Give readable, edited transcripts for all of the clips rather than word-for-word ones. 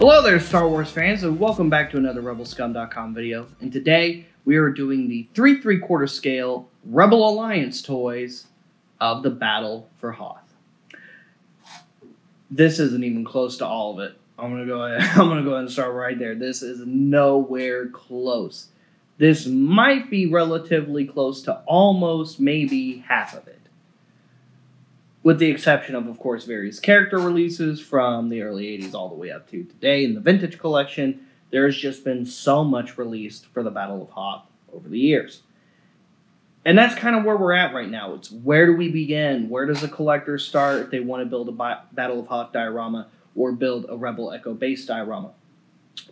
Hello there, Star Wars fans, and welcome back to another RebelScum.com video. And today we are doing the 3 3/4 scale Rebel Alliance toys of the Battle for Hoth. This isn't even close to all of it. I'm gonna go ahead and start right there. This is nowhere close. This might be relatively close to almost maybe half of it. With the exception of course, various character releases from the early 80s all the way up to today in the Vintage Collection, there's just been so much released for the Battle of Hoth over the years. And that's kind of where we're at right now. It's where do we begin? Where does a collector start if they want to build a Battle of Hoth diorama or build a Rebel Echo base diorama?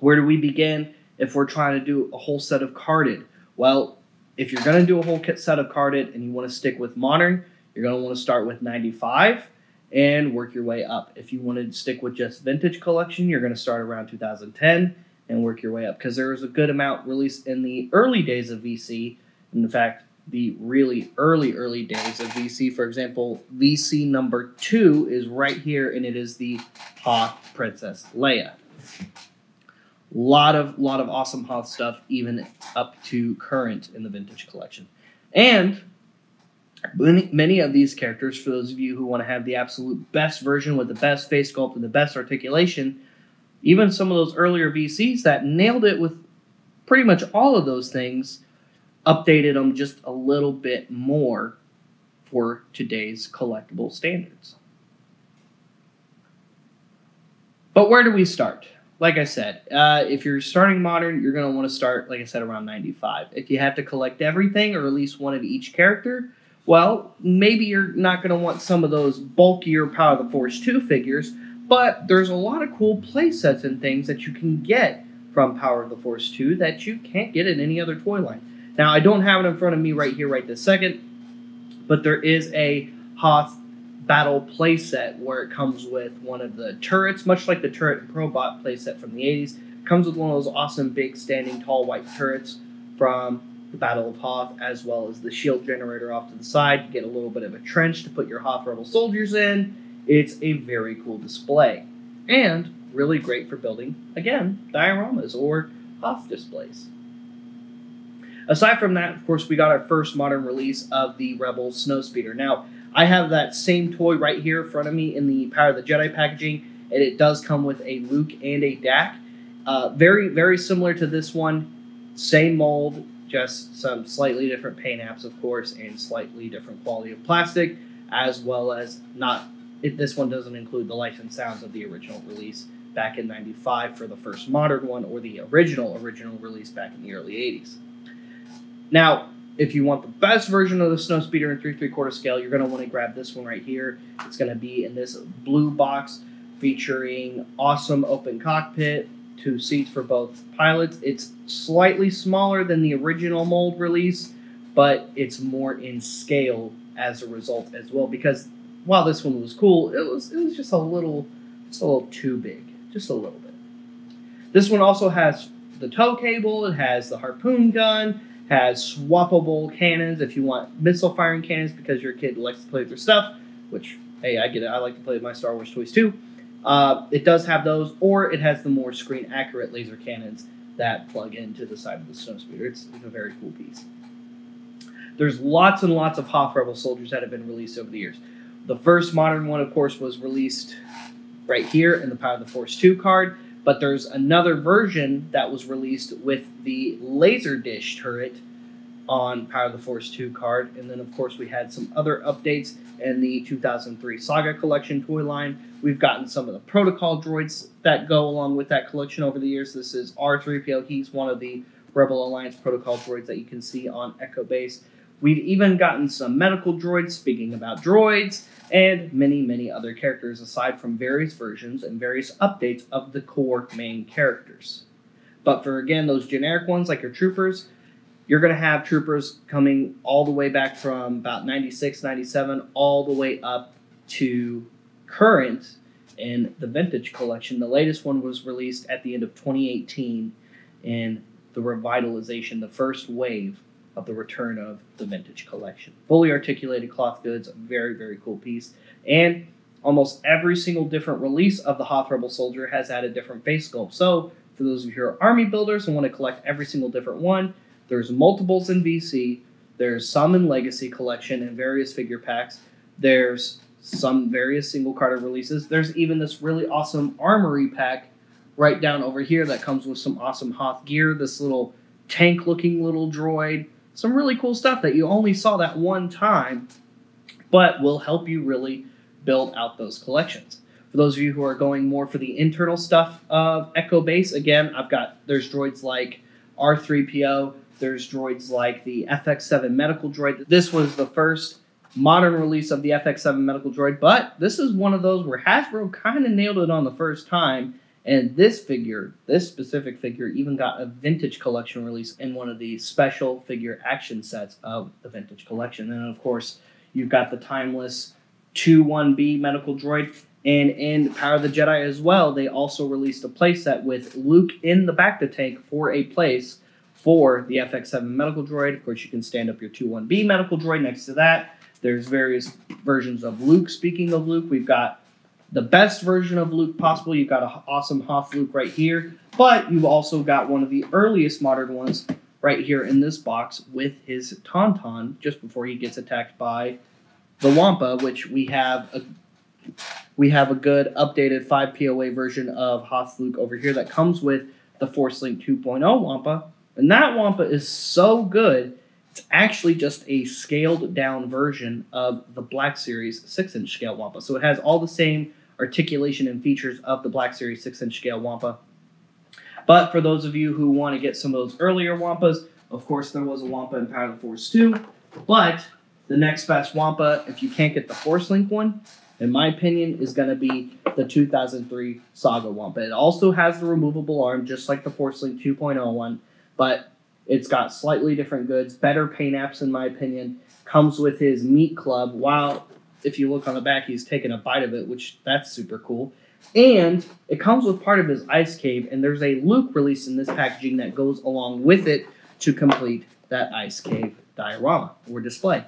Where do we begin if we're trying to do a whole set of carded? Well, if you're going to do a whole set of carded and you want to stick with modern, you're going to want to start with 95 and work your way up. If you want to stick with just Vintage Collection, you're going to start around 2010 and work your way up, because there was a good amount released in the early days of VC. In fact, the really early days of VC, for example, VC number 2 is right here, and it is the Hoth Princess Leia. Lot of awesome Hoth stuff, even up to current in the Vintage Collection. And many of these characters, for those of you who want to have the absolute best version with the best face sculpt and the best articulation, even some of those earlier VCs that nailed it with pretty much all of those things, updated them just a little bit more for today's collectible standards. But where do we start? Like I said, if you're starting modern, you're going to want to start, like I said, around 95. If you have to collect everything or at least one of each character, well, maybe you're not going to want some of those bulkier Power of the Force 2 figures, but there's a lot of cool play sets and things that you can get from Power of the Force 2 that you can't get in any other toy line. Now, I don't have it in front of me right here, right this second, but there is a Hoth Battle play set where it comes with one of the turrets, much like the turret and Probot play set from the 80s. It comes with one of those awesome big standing tall white turrets from the Battle of Hoth, as well as the shield generator off to the side. You get a little bit of a trench to put your Hoth Rebel soldiers in. It's a very cool display, and really great for building, again, dioramas or Hoth displays. Aside from that, of course, we got our first modern release of the Rebel Snowspeeder. Now, I have that same toy right here in front of me in the Power of the Jedi packaging, and it does come with a Luke and a Dak. Very similar to this one, same mold, just some slightly different paint apps, of course, and slightly different quality of plastic, as well as this one doesn't include the lights and sounds of the original release back in 95 for the first modern one, or the original release back in the early 80s. Now, if you want the best version of the Snowspeeder in 3 3/4 scale, you're going to want to grab this one right here. It's going to be in this blue box featuring awesome open cockpit, 2 seats for both pilots. It's slightly smaller than the original mold release, but it's more in scale as a result as well, because while this one was cool, it was just a little too big, just a little bit. This one also has the tow cable, it has the harpoon gun, has swappable cannons if you want missile firing cannons because your kid likes to play with their stuff, which, hey, I get it, I like to play with my Star Wars toys too. It does have those, or it has the more screen-accurate laser cannons that plug into the side of the Snowspeeder. It's a very cool piece. There's lots and lots of Hoth Rebel soldiers that have been released over the years. The first modern one, of course, was released right here in the Power of the Force 2 card, but there's another version that was released with the laser dish turret on Power of the Force 2 card, and then of course we had some other updates in the 2003 Saga Collection toy line. We've gotten some of the protocol droids that go along with that collection over the years. This is R3PL. He's one of the Rebel Alliance protocol droids that you can see on Echo Base. We've even gotten some medical droids, speaking about droids, and many other characters aside from various versions and various updates of the core main characters. But for, again, those generic ones like your troopers, you're going to have troopers coming all the way back from about 96, 97, all the way up to current in the Vintage Collection. The latest one was released at the end of 2018 in the revitalization, the first wave of the return of the Vintage Collection. Fully articulated cloth goods, very cool piece. And Almost every single different release of the Hoth Rebel Soldier has had a different face sculpt. So for those of you who are army builders and want to collect every single different one, there's multiples in VC, there's some in Legacy Collection and various figure packs, there's some various single carded releases, there's even this really awesome armory pack right down over here that comes with some awesome Hoth gear, this little tank looking little droid, some really cool stuff that you only saw that one time, but will help you really build out those collections. For those of you who are going more for the internal stuff of Echo Base, again, there's droids like R3PO, there's droids like the FX-7 medical droid. This was the first modern release of the FX-7 medical droid, but this is one of those where Hasbro kind of nailed it on the first time, and this figure, this specific figure, even got a Vintage Collection release in one of the special figure action sets of the Vintage Collection. And of course, you've got the timeless 2-1B medical droid, and in Power of the Jedi as well, they also released a playset with Luke in the Bacta tank for a place for the FX-7 medical droid. Of course, you can stand up your 2-1B medical droid next to that. There's various versions of Luke. Speaking of Luke, we've got the best version of Luke possible. You've got an awesome Hoth Luke right here, but you've also got one of the earliest modern ones right here in this box with his tauntaun just before he gets attacked by the Wampa, which we have a good updated 5 POA version of Hoth Luke over here that comes with the Force Link 2.0 Wampa. And that Wampa is so good, it's actually just a scaled down version of the Black Series 6-inch scale Wampa. So it has all the same articulation and features of the Black Series 6-inch scale Wampa. But for those of you who want to get some of those earlier Wampas, of course there was a Wampa in Power of the Force 2, but the next best Wampa, if you can't get the Force Link one, in my opinion, is going to be the 2003 Saga Wampa. It also has the removable arm, just like the Force Link 2.0 one, but it's got slightly different goods, better paint apps, in my opinion. Comes with his meat club, while if you look on the back, he's taking a bite of it, which that's super cool. And it comes with part of his ice cave, and there's a Luke release in this packaging that goes along with it to complete that ice cave diorama or display.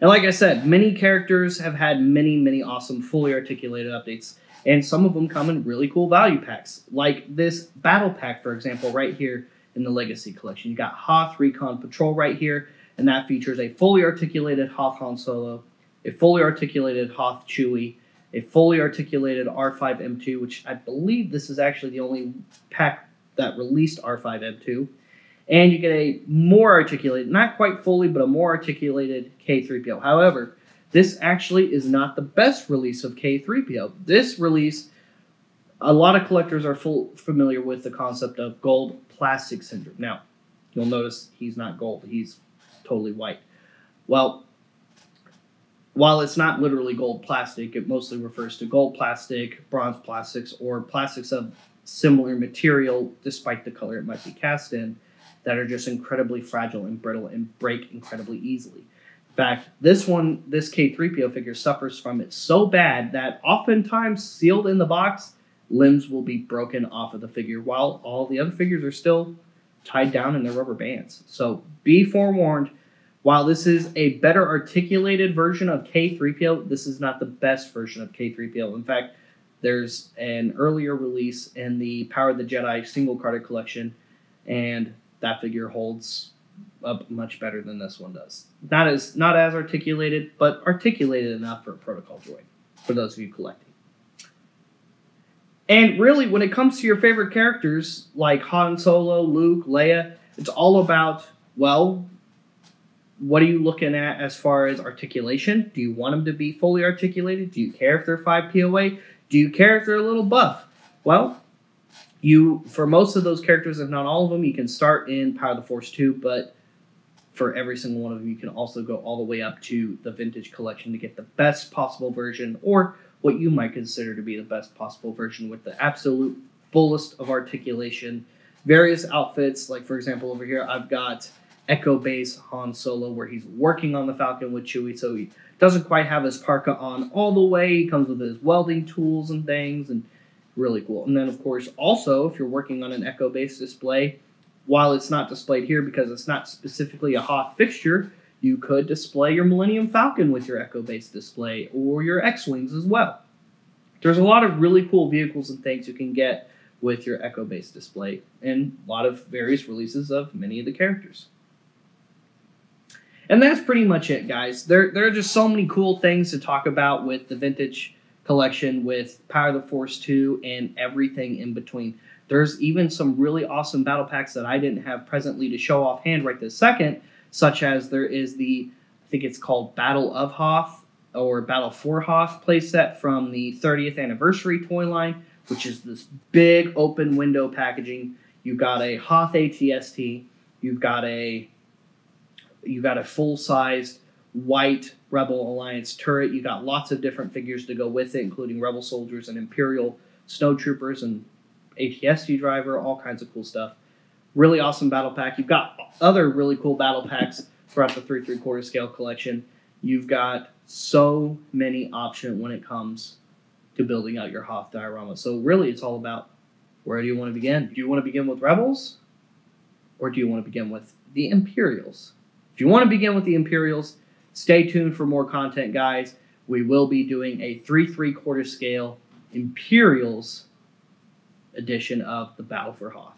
And like I said, many characters have had many, many awesome fully articulated updates, and some of them come in really cool value packs, like this battle pack, for example, right here in the Legacy Collection. You got Hoth Recon Patrol right here, and that features a fully articulated Hoth Han Solo, a fully articulated Hoth Chewie, a fully articulated R5M2, which I believe this is actually the only pack that released R5M2. And you get a more articulated, not quite fully, but a more articulated K3PO. However, this actually is not the best release of K3PO. This release, a lot of collectors are familiar with the concept of gold plastic syndrome. Now, you'll notice he's not gold. He's totally white. Well, while it's not literally gold plastic, it mostly refers to gold plastic, bronze plastics, or plastics of similar material, despite the color it might be cast in, that are just incredibly fragile and brittle and break incredibly easily. In fact, this K3PO figure suffers from it so bad that oftentimes sealed in the box, limbs will be broken off of the figure while all the other figures are still tied down in their rubber bands. So be forewarned, while this is a better articulated version of K3PO, this is not the best version of K3PO. In fact, there's an earlier release in the Power of the Jedi single carded collection, and that figure holds up much better than this one does. Not as articulated, but articulated enough for a protocol droid, for those of you collecting. And really, when it comes to your favorite characters, like Han Solo, Luke, Leia, it's all about, well, what are you looking at as far as articulation? Do you want them to be fully articulated? Do you care if they're 5 POA? Do you care if they're a little buff? Well, for most of those characters, if not all of them, you can start in Power of the Force 2, but for every single one of them, you can also go all the way up to the Vintage Collection to get the best possible version, or what you might consider to be the best possible version with the absolute fullest of articulation. Various outfits, like for example over here, I've got Echo Base Han Solo, where he's working on the Falcon with Chewie, so he doesn't quite have his parka on all the way. He comes with his welding tools and things, and really cool. And then, of course, also, if you're working on an Echo Base display, while it's not displayed here because it's not specifically a Hoth fixture, You could display your Millennium Falcon with your Echo base display or your X-Wings as well. There's a lot of really cool vehicles and things you can get with your Echo base display and a lot of various releases of many of the characters. And that's pretty much it, guys. There are just so many cool things to talk about with the Vintage Collection, with Power of the Force 2, and everything in between. There's even some really awesome battle packs that I didn't have presently to show offhand right this second, such as there is the, I think it's called Battle of Hoth or Battle for Hoth playset from the 30th anniversary toy line, which is this big open window packaging. You've got a Hoth AT-ST, you've got a full-sized white Rebel Alliance turret. You got lots of different figures to go with it, including Rebel soldiers and Imperial Snow Troopers and AT-ST driver, all kinds of cool stuff. Really awesome battle pack. You've got other really cool battle packs throughout the 3 3/4 scale collection. You've got so many options when it comes to building out your Hoth diorama. So really it's all about, where do you want to begin? Do you want to begin with Rebels? Or do you want to begin with the Imperials? If you want to begin with the Imperials, stay tuned for more content, guys. We will be doing a 3 3/4 scale Imperials edition of the Battle for Hoth.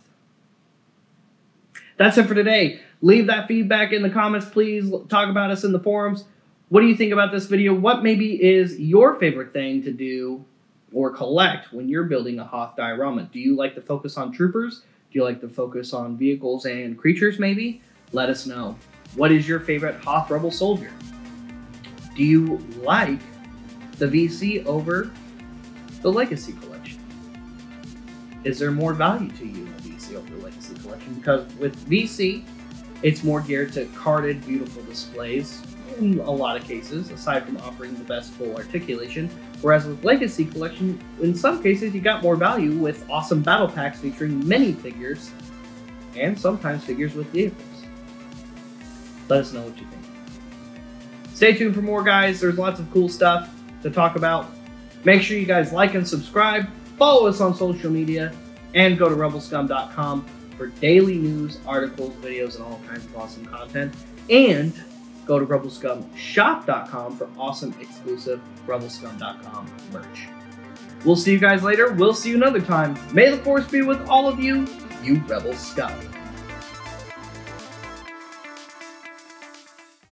That's it for today. Leave that feedback in the comments, please. Talk about us in the forums. What do you think about this video? What maybe is your favorite thing to do or collect when you're building a Hoth diorama? Do you like to focus on troopers? Do you like to focus on vehicles and creatures maybe? Let us know. What is your favorite Hoth Rebel soldier? Do you like the VC over the Legacy Collection? Is there more value to you in the VC over the Legacy Collection? Because with VC, it's more geared to carded, beautiful displays in a lot of cases, aside from offering the best full articulation. Whereas with Legacy Collection, in some cases, you got more value with awesome battle packs featuring many figures and sometimes figures with vehicles. Let us know what you think. Stay tuned for more, guys. There's lots of cool stuff to talk about. Make sure you guys like and subscribe. Follow us on social media. And go to RebelScum.com for daily news, articles, videos, and all kinds of awesome content. And go to RebelScumshop.com for awesome, exclusive RebelScum.com merch. We'll see you guys later. We'll see you another time. May the Force be with all of you, you Rebel Scum.